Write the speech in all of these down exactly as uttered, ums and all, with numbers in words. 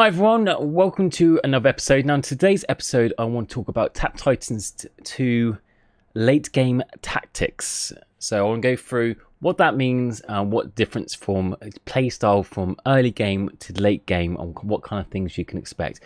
Hi everyone, welcome to another episode. Now in today's episode I want to talk about Tap Titans two late game tactics. So I want to go through what that means and what difference from playstyle from early game to late game and what kind of things you can expect.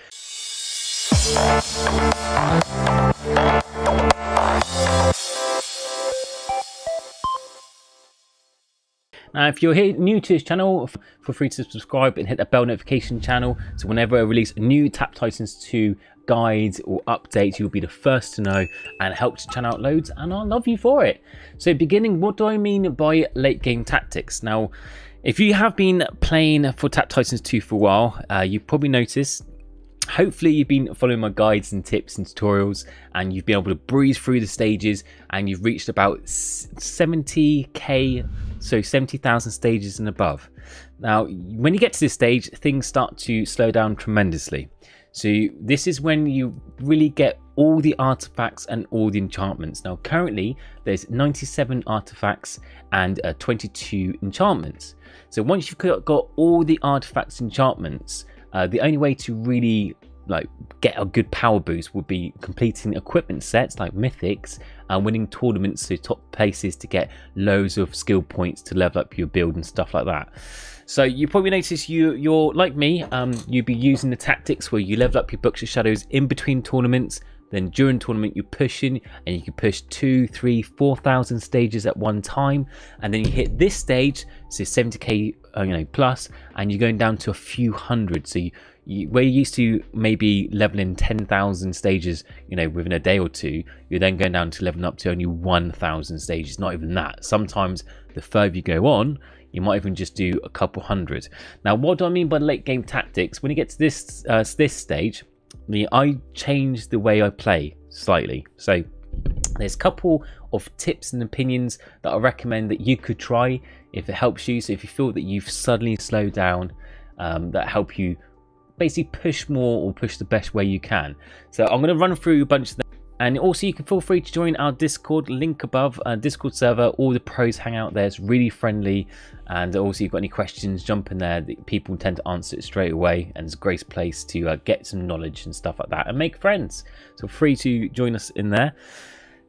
Now, if you're here new to this channel, feel free to subscribe and hit the bell notification channel. So whenever I release a new Tap Titans two guides or updates, you'll be the first to know and help to channel out loads, and I love you for it. So beginning, what do I mean by late game tactics? Now, if you have been playing for Tap Titans two for a while, uh, you've probably noticed, hopefully you've been following my guides and tips and tutorials, and you've been able to breeze through the stages and you've reached about seventy K, so seventy thousand stages and above. Now, when you get to this stage, things start to slow down tremendously. So you, this is when you really get all the artifacts and all the enchantments. Now, currently there's ninety-seven artifacts and uh, twenty-two enchantments. So once you've got all the artifacts and enchantments, Uh, the only way to really like get a good power boost would be completing equipment sets like mythics and winning tournaments, so top places to get loads of skill points to level up your build and stuff like that. So you probably notice you you're like me, um you'd be using the tactics where you level up your Books of Shadows in between tournaments, then during tournament you push in and you can push two three four thousand stages at one time, and then you hit this stage, so seventy K uh, you know plus, and you're going down to a few hundred. So you, you where you used to maybe leveling ten thousand stages you know within a day or two, you're then going down to leveling up to only one thousand stages, not even that. Sometimes the further you go on, you might even just do a couple hundred. Now, what do I mean by late game tactics? When you get to this uh, this stage, Me, I change the way I play slightly. So there's a couple of tips and opinions that I recommend that you could try if it helps you. So if you feel that you've suddenly slowed down, um, that help you basically push more or push the best way you can. So I'm going to run through a bunch of them. And also you can feel free to join our Discord, link above, uh, Discord server. All the pros hang out there, it's really friendly. And also you've got any questions, jump in there, people tend to answer it straight away, and it's a great place to uh, get some knowledge and stuff like that and make friends. So free to join us in there.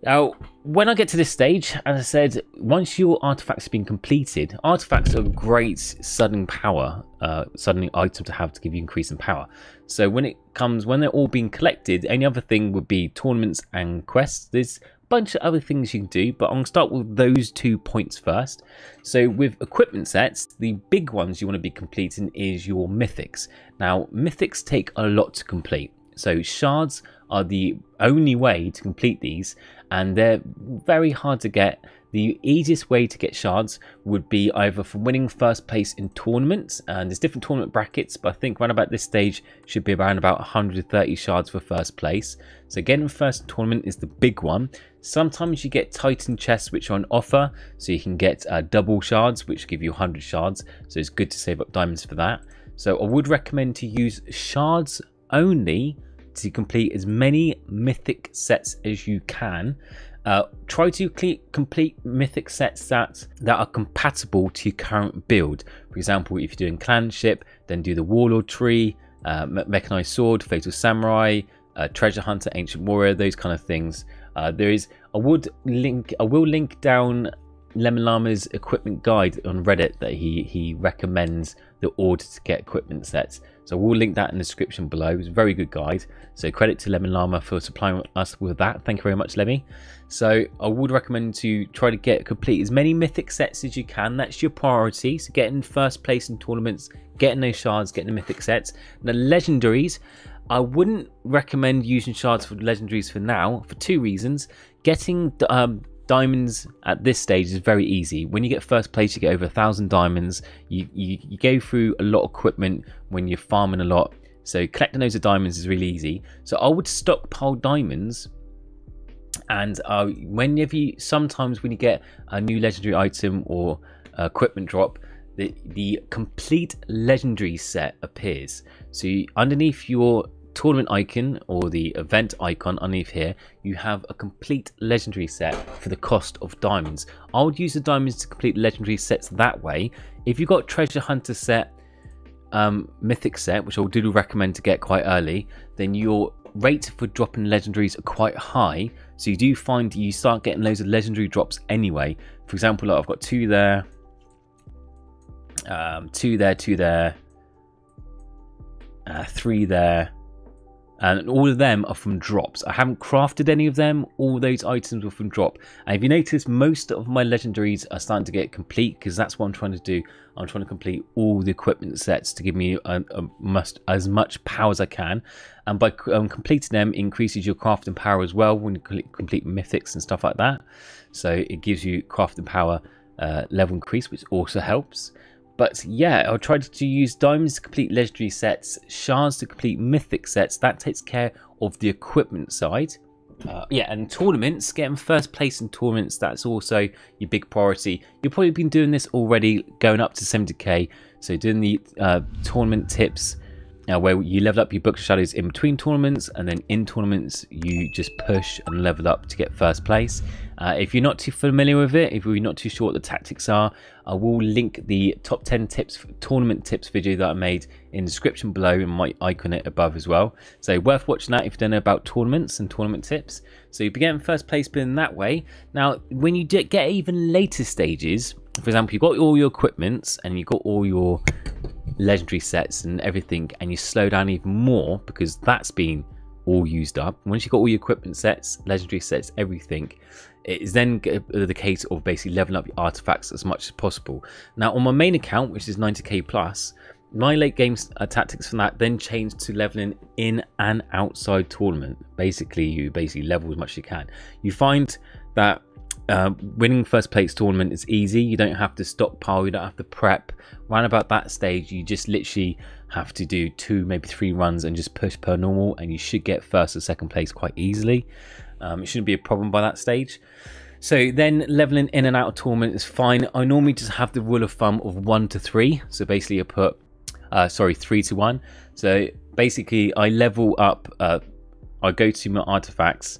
Now, when I get to this stage, as I said, once your artifacts have been completed, artifacts are great sudden power, uh, suddenly item to have to give you increase in power. So when it comes, when they're all being collected, any other thing would be tournaments and quests. There's a bunch of other things you can do, but I'm going to start with those two points first. So with equipment sets, the big ones you want to be completing is your mythics. Now, mythics take a lot to complete. So shards are the only way to complete these, and they're very hard to get. The easiest way to get shards would be either from winning first place in tournaments, and there's different tournament brackets, but I think around about this stage should be around about one hundred thirty shards for first place. So getting first tournament is the big one. Sometimes you get Titan chests which are on offer, so you can get uh, double shards which give you one hundred shards, so it's good to save up diamonds for that. So I would recommend to use shards only to complete as many mythic sets as you can. Uh, try to complete mythic sets that that are compatible to your current build. For example, if you're doing Clanship, then do the Warlord tree, uh, mechanized sword, Fatal Samurai, uh, Treasure Hunter, Ancient Warrior, those kind of things. Uh, there is I would link I will link down Lemmingllama's equipment guide on Reddit that he he recommends the order to get equipment sets, so we'll link that in the description below. It's a very good guide, so credit to Lemmingllama for supplying us with that. Thank you very much, Lemmy. So I would recommend to try to get complete as many mythic sets as you can. That's your priority. So getting first place in tournaments, getting those shards, getting the mythic sets. Now, legendaries, I wouldn't recommend using shards for legendaries for now for two reasons. Getting um diamonds at this stage is very easy. When you get first place, you get over a thousand diamonds. You, you you go through a lot of equipment when you're farming a lot, so collecting loads of diamonds is really easy. So I would stockpile diamonds, and uh, whenever you sometimes when you get a new legendary item or uh, equipment drop, the the complete legendary set appears. So you, underneath your tournament icon or the event icon underneath here, you have a complete legendary set for the cost of diamonds. I would use the diamonds to complete legendary sets that way. If you've got treasure hunter set, um, mythic set, which I do recommend to get quite early, then your rate for dropping legendaries are quite high. So you do find you start getting loads of legendary drops anyway. For example, like I've got two there, um, two there, two there, uh, three there. And all of them are from drops. I haven't crafted any of them. All those items were from drop. And if you notice, most of my legendaries are starting to get complete, because that's what I'm trying to do. I'm trying to complete all the equipment sets to give me a, a must, as much power as I can. And by um, completing them, increases your crafting power as well when you complete mythics and stuff like that. So it gives you crafting power uh, level increase, which also helps. But yeah, I'll try to use diamonds to complete legendary sets, shards to complete mythic sets. That takes care of the equipment side. Uh, yeah, and tournaments, getting first place in tournaments, that's also your big priority. You've probably been doing this already, going up to seventy K. So doing the uh, tournament tips, uh, where you level up your Book of Shadows in between tournaments, and then in tournaments, you just push and level up to get first place. Uh, if you're not too familiar with it, if you're not too sure what the tactics are, I will link the top ten tips, tournament tips video that I made in the description below, and might icon it above as well. So worth watching that if you don't know about tournaments and tournament tips. So you begin first place bin that way. Now, when you get even later stages, for example, you've got all your equipments and you've got all your legendary sets and everything, and you slow down even more because that's been all used up. Once you've got all your equipment sets, legendary sets, everything, it is then the case of basically leveling up your artifacts as much as possible. Now on my main account, which is ninety K plus, my late game uh, tactics from that then changed to leveling in and outside tournament. Basically, you basically level as much as you can. You find that uh, winning first place tournament is easy. You don't have to stockpile, you don't have to prep. Around about that stage, you just literally have to do two, maybe three runs and just push per normal, and you should get first or second place quite easily. Um, it shouldn't be a problem by that stage. So then leveling in and out of tournament is fine. I normally just have the rule of thumb of one to three. So basically I put, uh, sorry, three to one. So basically I level up, uh, I go to my artifacts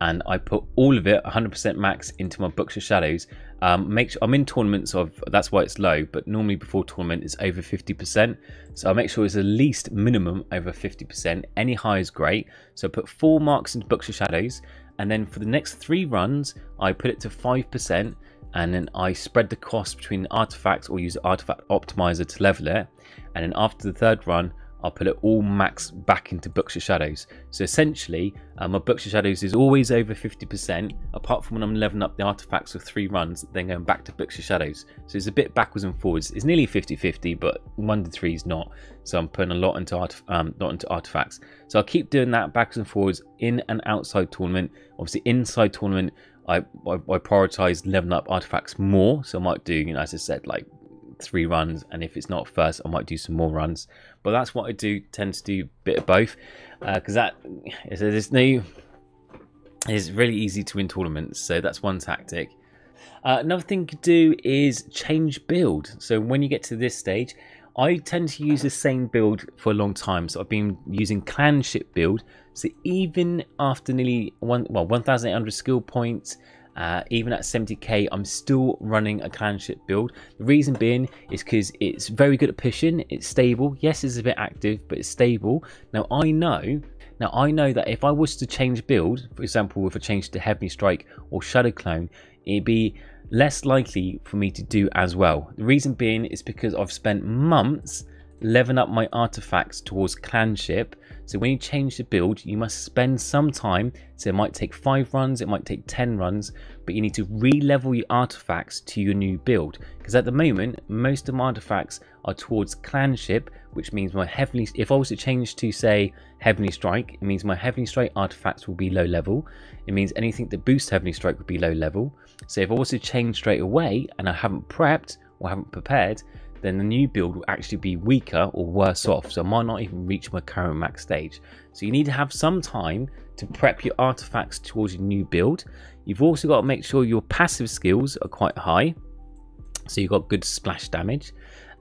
and I put all of it one hundred percent max into my Books of Shadows. Um, make sure I'm in tournaments of, that's why it's low, but normally before tournament it's over fifty percent. So I make sure it's at least minimum over fifty percent. Any higher is great. So I put four marks into Books of Shadows, and then for the next three runs, I put it to five percent, and then I spread the cost between artifacts or use the artifact optimizer to level it. And then after the third run, I'll put it all max back into Books of Shadows. So essentially, um, my Books of Shadows is always over fifty percent, apart from when I'm leveling up the artifacts with three runs, then going back to Books of Shadows. So it's a bit backwards and forwards. It's nearly fifty fifty, but one to three is not. So I'm putting a lot into, art, um, not into artifacts. So I'll keep doing that backwards and forwards in and outside tournament. Obviously, inside tournament, I, I, I prioritize leveling up artifacts more. So I might do, you know, as I said, like three runs, and if it's not first, I might do some more runs. But that's what I do, tend to do a bit of both, because uh, that there's no, it's really easy to win tournaments. So that's one tactic. Uh, another thing you could do is change build. So when you get to this stage, I tend to use the same build for a long time. So I've been using Clanship build. So even after nearly one, well, one thousand eight hundred skill points, Uh, even at seventy K, I'm still running a Clanship build. The reason being is because it's very good at pushing, it's stable. Yes, it's a bit active, but it's stable. Now I know, now I know that if I was to change build, for example, if I changed to Heavenly Strike or Shadow Clone, it'd be less likely for me to do as well. The reason being is because I've spent months leveling up my artifacts towards Clanship. So when you change the build, you must spend some time. So it might take five runs, it might take ten runs, but you need to re-level your artifacts to your new build. Because at the moment, most of my artifacts are towards Clanship, which means my Heavenly, if I was to change to say Heavenly Strike, it means my Heavenly Strike artifacts will be low level. It means anything that boosts Heavenly Strike would be low level. So if I was to change straight away and I haven't prepped or haven't prepared, then the new build will actually be weaker or worse off. So I might not even reach my current max stage. So you need to have some time to prep your artifacts towards your new build. You've also got to make sure your passive skills are quite high, so you've got good splash damage.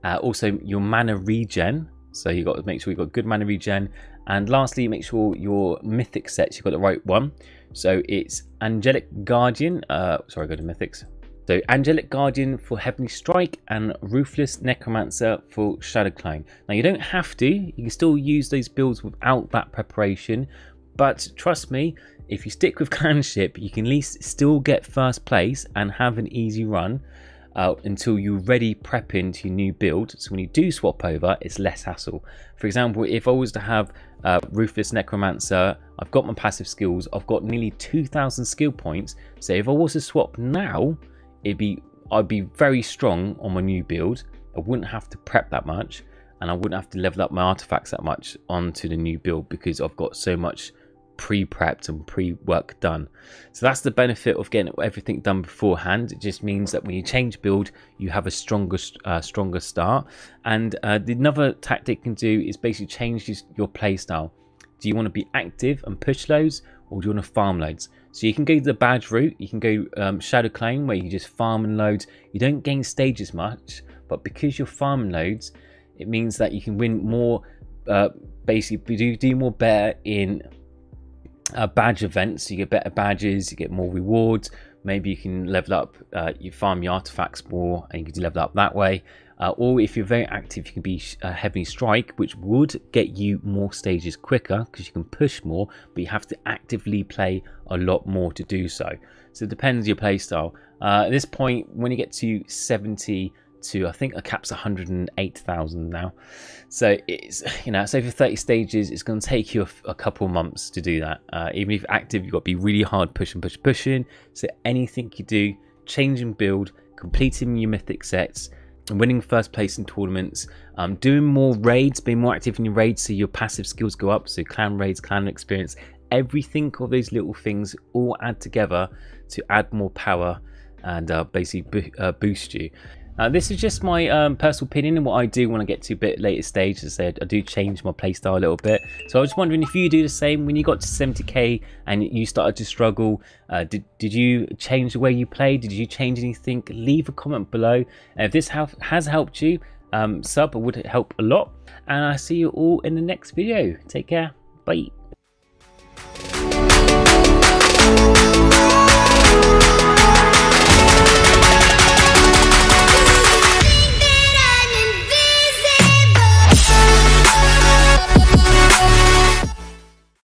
Uh, also your mana regen. So you've got to make sure you've got good mana regen. And lastly, make sure your mythic sets, you've got the right one. So it's Angelic Guardian. Uh, sorry, go to mythics. So Angelic Guardian for Heavenly Strike and Ruthless Necromancer for Shadow Clone. Now you don't have to, you can still use those builds without that preparation, but trust me, if you stick with Clanship, you can at least still get first place and have an easy run uh, until you're ready prepping to your new build. So when you do swap over, it's less hassle. For example, if I was to have uh, Ruthless Necromancer, I've got my passive skills, I've got nearly two thousand skill points. So if I was to swap now, it'd be, I'd be very strong on my new build. I wouldn't have to prep that much, and I wouldn't have to level up my artifacts that much onto the new build because I've got so much pre-prepped and pre-work done. So that's the benefit of getting everything done beforehand. It just means that when you change build, you have a stronger uh, stronger start. And uh, another tactic you can do is basically change your play style. Do you want to be active and push loads, or do you want to farm loads? So you can go the badge route, you can go um, Shadow Clone, where you just farm and loads. You don't gain stages much, but because you're farming loads, it means that you can win more, uh, basically do, do more better in uh, badge events. So you get better badges, you get more rewards. Maybe you can level up, uh, you farm your artifacts more and you can level up that way. Uh, or if you're very active, you can be uh, Heavenly Strike, which would get you more stages quicker because you can push more, but you have to actively play a lot more to do so. So it depends on your play style. Uh, at this point, when you get to seventy to, I think, a cap's one hundred and eight thousand now. So it's, you know, it's over thirty stages. It's going to take you a, a couple months to do that. Uh, even if you're active, you've got to be really hard pushing, pushing, pushing. So anything you do, changing build, completing your mythic sets, winning first place in tournaments, um, doing more raids, being more active in your raids so your passive skills go up, so clan raids, clan experience, everything, all those little things all add together to add more power and uh, basically bo uh, boost you. Uh, this is just my um, personal opinion and what I do when I get to a bit later stage. As I said, I do change my playstyle a little bit. So I was just wondering if you do the same when you got to seventy K and you started to struggle. Uh, did, did you change the way you play? Did you change anything? Leave a comment below. And if this has helped you, um, sub would help a lot. And I see you all in the next video. Take care. Bye.